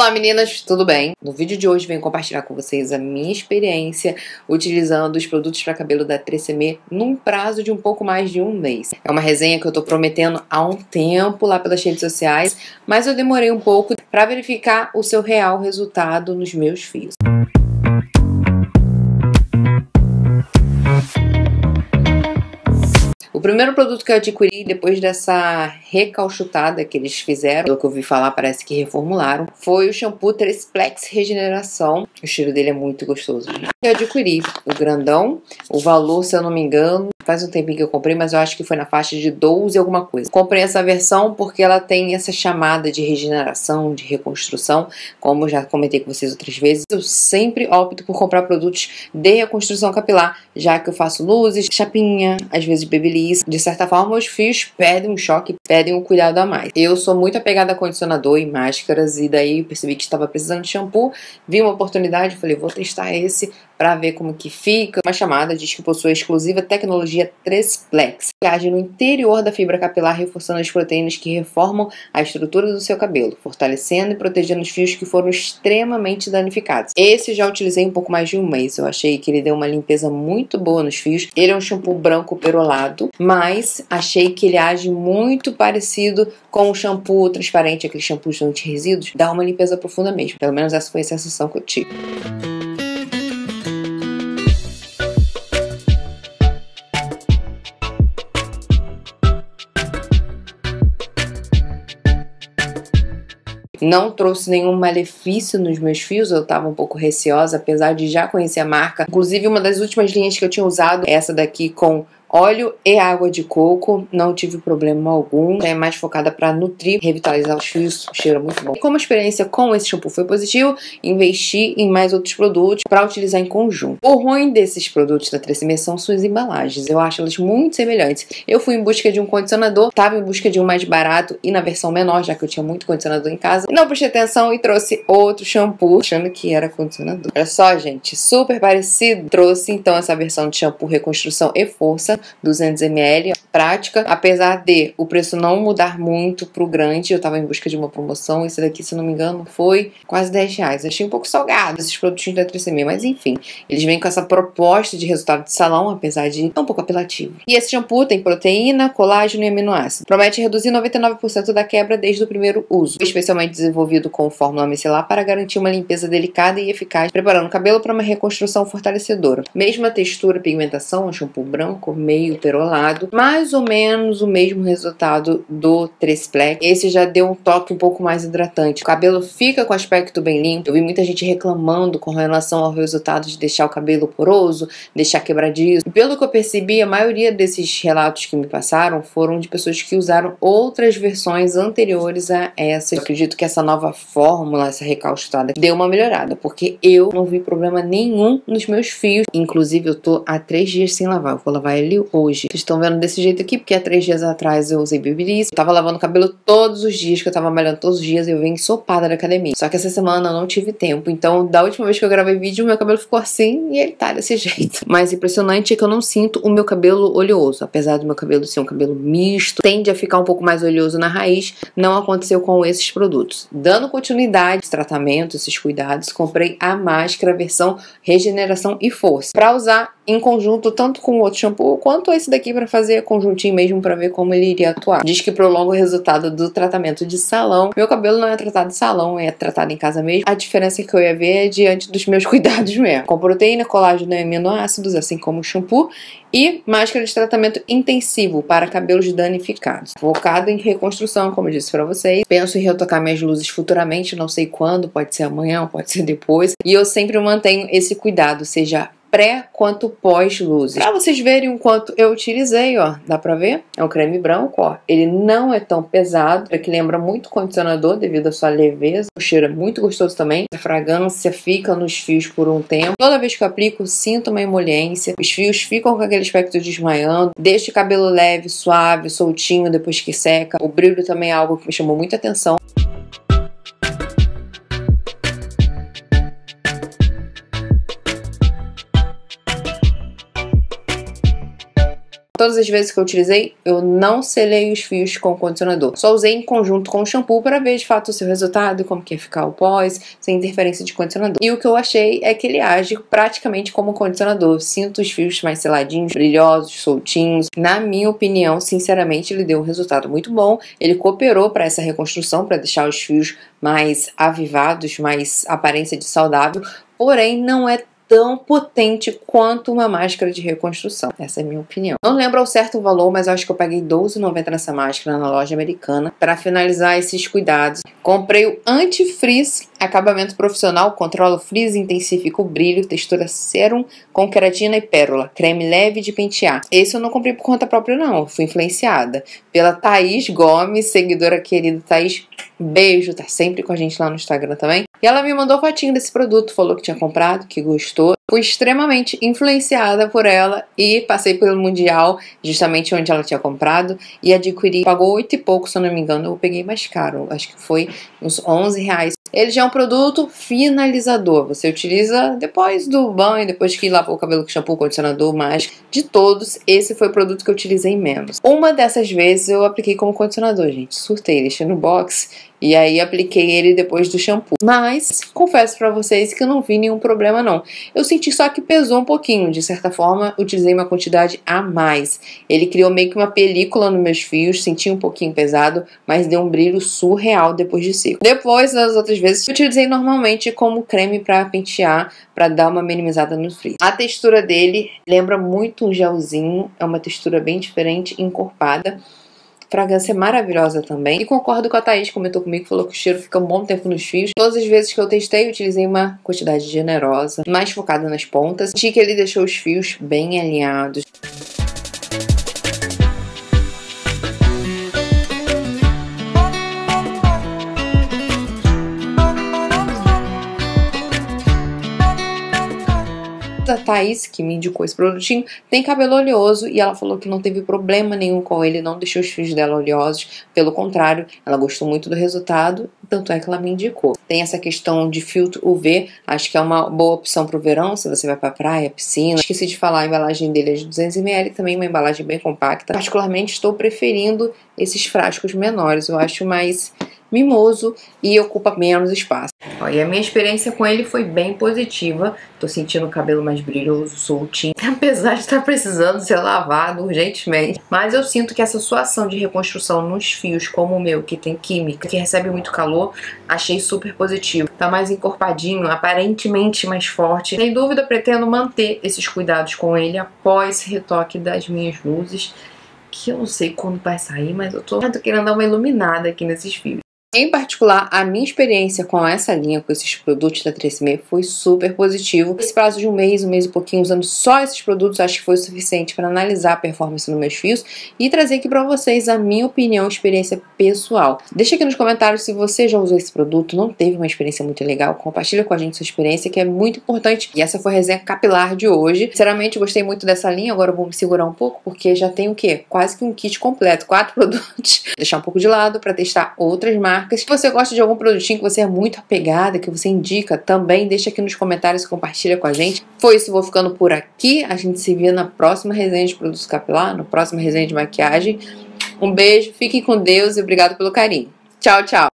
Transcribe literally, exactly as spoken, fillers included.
Olá meninas, tudo bem? No vídeo de hoje venho compartilhar com vocês a minha experiência utilizando os produtos para cabelo da Tresemmé num prazo de um pouco mais de um mês. É uma resenha que eu tô prometendo há um tempo lá pelas redes sociais, mas eu demorei um pouco para verificar o seu real resultado nos meus fios. O primeiro produto que eu adquiri depois dessa recauchutada que eles fizeram, pelo que eu vi falar, parece que reformularam, foi o shampoo Tresplex Regeneração. O cheiro dele é muito gostoso. Eu adquiri o grandão, o valor, se eu não me engano, faz um tempinho que eu comprei, mas eu acho que foi na faixa de doze alguma coisa. Comprei essa versão porque ela tem essa chamada de regeneração, de reconstrução, como eu já comentei com vocês outras vezes. Eu sempre opto por comprar produtos de reconstrução capilar, já que eu faço luzes, chapinha, às vezes babyliss. De certa forma, os fios pedem um choque, pedem um cuidado a mais. Eu sou muito apegada a condicionador e máscaras, e daí eu percebi que estava precisando de shampoo, vi uma oportunidade, falei, vou testar esse pra ver como que fica. Uma chamada diz que possui a exclusiva tecnologia Tresplex, que age no interior da fibra capilar, reforçando as proteínas que reformam a estrutura do seu cabelo, fortalecendo e protegendo os fios que foram extremamente danificados. Esse já utilizei um pouco mais de um mês, eu achei que ele deu uma limpeza muito boa nos fios. Ele é um shampoo branco perolado, mas achei que ele age muito parecido com o shampoo transparente, aquele shampoo anti-resíduos. Dá uma limpeza profunda mesmo, pelo menos essa foi a sensação que eu tive. Não trouxe nenhum malefício nos meus fios, eu tava um pouco receosa, apesar de já conhecer a marca. Inclusive, uma das últimas linhas que eu tinha usado é essa daqui com óleo e água de coco, não tive problema algum. É mais focada para nutrir, revitalizar os fios, o cheiro é muito bom. E como a experiência com esse shampoo foi positiva, investi em mais outros produtos para utilizar em conjunto. O ruim desses produtos da Tresemmé são suas embalagens, eu acho elas muito semelhantes. Eu fui em busca de um condicionador, estava em busca de um mais barato e na versão menor, já que eu tinha muito condicionador em casa. Não prestei atenção e trouxe outro shampoo, achando que era condicionador. Olha só, gente, super parecido. Trouxe então essa versão de shampoo Reconstrução e Força, duzentos mililitros, prática, apesar de o preço não mudar muito pro grande. Eu tava em busca de uma promoção, esse daqui, se não me engano, foi quase dez reais. Achei um pouco salgado esses produtinhos da Tresemmé, mas enfim, eles vêm com essa proposta de resultado de salão, apesar de é um pouco apelativo. E esse shampoo tem proteína, colágeno e aminoácido. Promete reduzir noventa e nove por cento da quebra desde o primeiro uso, especialmente desenvolvido com fórmula micelar para garantir uma limpeza delicada e eficaz, preparando o cabelo para uma reconstrução fortalecedora. Mesma textura e pigmentação, um shampoo branco, meio perolado, mais ou menos o mesmo resultado do Tresplex. Esse já deu um toque um pouco mais hidratante. O cabelo fica com aspecto bem limpo. Eu vi muita gente reclamando com relação ao resultado de deixar o cabelo poroso, deixar quebradiço. Pelo que eu percebi, a maioria desses relatos que me passaram foram de pessoas que usaram outras versões anteriores a essa. Eu acredito que essa nova fórmula, essa recauchutada, deu uma melhorada, porque eu não vi problema nenhum nos meus fios. Inclusive, eu tô há três dias sem lavar. Eu vou lavar ele hoje. Vocês estão vendo desse jeito aqui, porque há três dias atrás eu usei babyliss, eu tava lavando o cabelo todos os dias, que eu tava malhando todos os dias, eu vim ensopada da academia. Só que essa semana eu não tive tempo, então da última vez que eu gravei vídeo, meu cabelo ficou assim e ele tá desse jeito. Mas impressionante é que eu não sinto o meu cabelo oleoso, apesar do meu cabelo ser um cabelo misto, tende a ficar um pouco mais oleoso na raiz, não aconteceu com esses produtos. Dando continuidade ao tratamento, esses cuidados, comprei a máscara versão Regeneração e Força, pra usar em conjunto tanto com o outro shampoo quanto esse daqui, para fazer conjuntinho mesmo, para ver como ele iria atuar. Diz que prolonga o resultado do tratamento de salão. Meu cabelo não é tratado de salão, é tratado em casa mesmo. A diferença que eu ia ver é diante dos meus cuidados mesmo. Com proteína, colágeno e aminoácidos, assim como shampoo. E máscara de tratamento intensivo para cabelos danificados. Focado em reconstrução, como eu disse pra vocês. Penso em retocar minhas luzes futuramente, não sei quando, pode ser amanhã, pode ser depois. E eu sempre mantenho esse cuidado, seja pré quanto pós luzes. Pra vocês verem o quanto eu utilizei, ó, dá pra ver? É um creme branco, ó. Ele não é tão pesado, é que lembra muito condicionador devido à sua leveza. O cheiro é muito gostoso também. A fragrância fica nos fios por um tempo. Toda vez que eu aplico, sinto uma emolência. Os fios ficam com aquele aspecto desmaiando. Deixa o cabelo leve, suave, soltinho depois que seca. O brilho também é algo que me chamou muita atenção. Todas as vezes que eu utilizei, eu não selei os fios com o condicionador. Só usei em conjunto com o shampoo para ver de fato o seu resultado, como que ia ficar o pós, sem interferência de condicionador. E o que eu achei é que ele age praticamente como um condicionador. Eu sinto os fios mais seladinhos, brilhosos, soltinhos. Na minha opinião, sinceramente, ele deu um resultado muito bom. Ele cooperou para essa reconstrução, para deixar os fios mais avivados, mais aparência de saudável, porém não é tão potente quanto uma máscara de reconstrução. Essa é a minha opinião. Não lembro ao certo o valor, mas eu acho que eu paguei doze reais e noventa centavos nessa máscara na loja americana. Para finalizar esses cuidados, comprei o anti-frizz, acabamento profissional, controla o frizz, intensifica o brilho, textura sérum com queratina e pérola, creme leve de pentear. Esse eu não comprei por conta própria não, fui influenciada pela Thaís Gomes, seguidora querida Thaís, beijo, tá sempre com a gente lá no Instagram também. E ela me mandou fotinho desse produto, falou que tinha comprado, que gostou. Fui extremamente influenciada por ela e passei pelo Mundial, justamente onde ela tinha comprado, e adquiri. Pagou oito e pouco, se eu não me engano, eu peguei mais caro, acho que foi uns onze reais. Ele já é um produto finalizador, você utiliza depois do banho, depois que lavou o cabelo com shampoo, condicionador, mas de todos, esse foi o produto que eu utilizei menos. Uma dessas vezes eu apliquei como condicionador, gente, surtei, deixei no box e aí apliquei ele depois do shampoo. Mas confesso pra vocês que eu não vi nenhum problema não. Eu senti só que pesou um pouquinho, de certa forma utilizei uma quantidade a mais. Ele criou meio que uma película nos meus fios, senti um pouquinho pesado, mas deu um brilho surreal depois de seco. Depois das outras vezes eu utilizei normalmente como creme pra pentear, pra dar uma minimizada no frizz. A textura dele lembra muito um gelzinho, é uma textura bem diferente, encorpada. Fragrância maravilhosa também. E concordo com a Thaís, comentou comigo, falou que o cheiro fica um bom tempo nos fios. Todas as vezes que eu testei, eu utilizei uma quantidade generosa, mais focada nas pontas. Senti que ele deixou os fios bem alinhados. A Thaís, que me indicou esse produtinho, tem cabelo oleoso e ela falou que não teve problema nenhum com ele, não deixou os fios dela oleosos, pelo contrário, ela gostou muito do resultado, tanto é que ela me indicou. Tem essa questão de filtro U V, acho que é uma boa opção pro verão, se você vai pra praia, piscina. Esqueci de falar, a embalagem dele é de duzentos mililitros, também uma embalagem bem compacta. Particularmente estou preferindo esses frascos menores, eu acho mais mimoso e ocupa menos espaço. Ó, e a minha experiência com ele foi bem positiva. Tô sentindo o cabelo mais brilhoso, soltinho, apesar de estar precisando ser lavado urgentemente. Mas eu sinto que essa sua ação de reconstrução nos fios, como o meu, que tem química, que recebe muito calor, achei super positivo. Tá mais encorpadinho, aparentemente mais forte. Sem dúvida, pretendo manter esses cuidados com ele após retoque das minhas luzes, que eu não sei quando vai sair, mas eu tô querendo dar uma iluminada aqui nesses fios. Em particular, a minha experiência com essa linha, com esses produtos da Tresemmé, foi super positivo. Esse prazo de um mês, um mês e pouquinho, usando só esses produtos, acho que foi suficiente para analisar a performance nos meus fios e trazer aqui para vocês a minha opinião, experiência pessoal. Deixa aqui nos comentários se você já usou esse produto, não teve uma experiência muito legal, compartilha com a gente sua experiência, que é muito importante. E essa foi a resenha capilar de hoje. Sinceramente, gostei muito dessa linha, agora eu vou me segurar um pouco, porque já tem o quê? Quase que um kit completo, quatro produtos. Vou deixar um pouco de lado para testar outras marcas. Se você gosta de algum produtinho que você é muito apegada, que você indica, também deixa aqui nos comentários e compartilha com a gente. Foi isso, vou ficando por aqui. A gente se vê na próxima resenha de produtos capilar, na próxima resenha de maquiagem. Um beijo, fiquem com Deus e obrigado pelo carinho. Tchau, tchau!